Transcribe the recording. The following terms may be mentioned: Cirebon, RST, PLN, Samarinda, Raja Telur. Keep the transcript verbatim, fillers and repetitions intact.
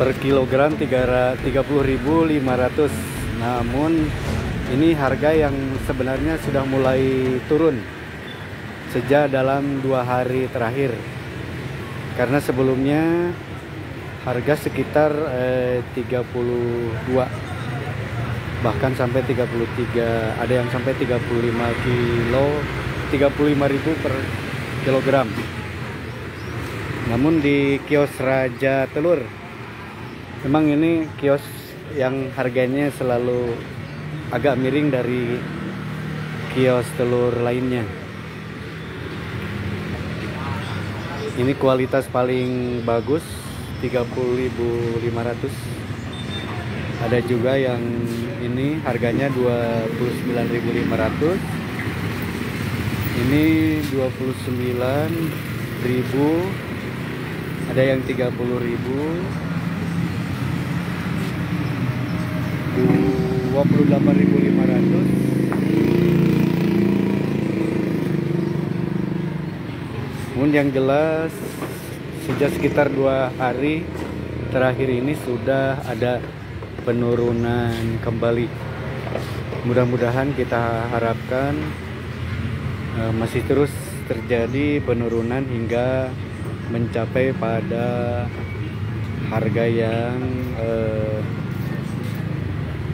per kilogram tiga puluh ribu lima ratus. Namun ini harga yang sebenarnya sudah mulai turun sejak dalam dua hari terakhir, karena sebelumnya harga sekitar eh, tiga puluh dua bahkan sampai tiga puluh tiga, ada yang sampai tiga puluh lima kilo tiga puluh lima ribu per kilogram. Namun di kios Raja Telur, memang ini kios yang harganya selalu agak miring dari kios telur lainnya. Ini kualitas paling bagus tiga puluh ribu lima ratus. Ada juga yang ini harganya dua puluh sembilan ribu lima ratus. Ini dua puluh sembilan ribu. Ada yang tiga puluh ribu. dua puluh delapan ribu lima ratus. Namun yang jelas sejak sekitar dua hari terakhir ini sudah ada penurunan kembali. Mudah-mudahan kita harapkan e, masih terus terjadi penurunan hingga mencapai pada harga yang e,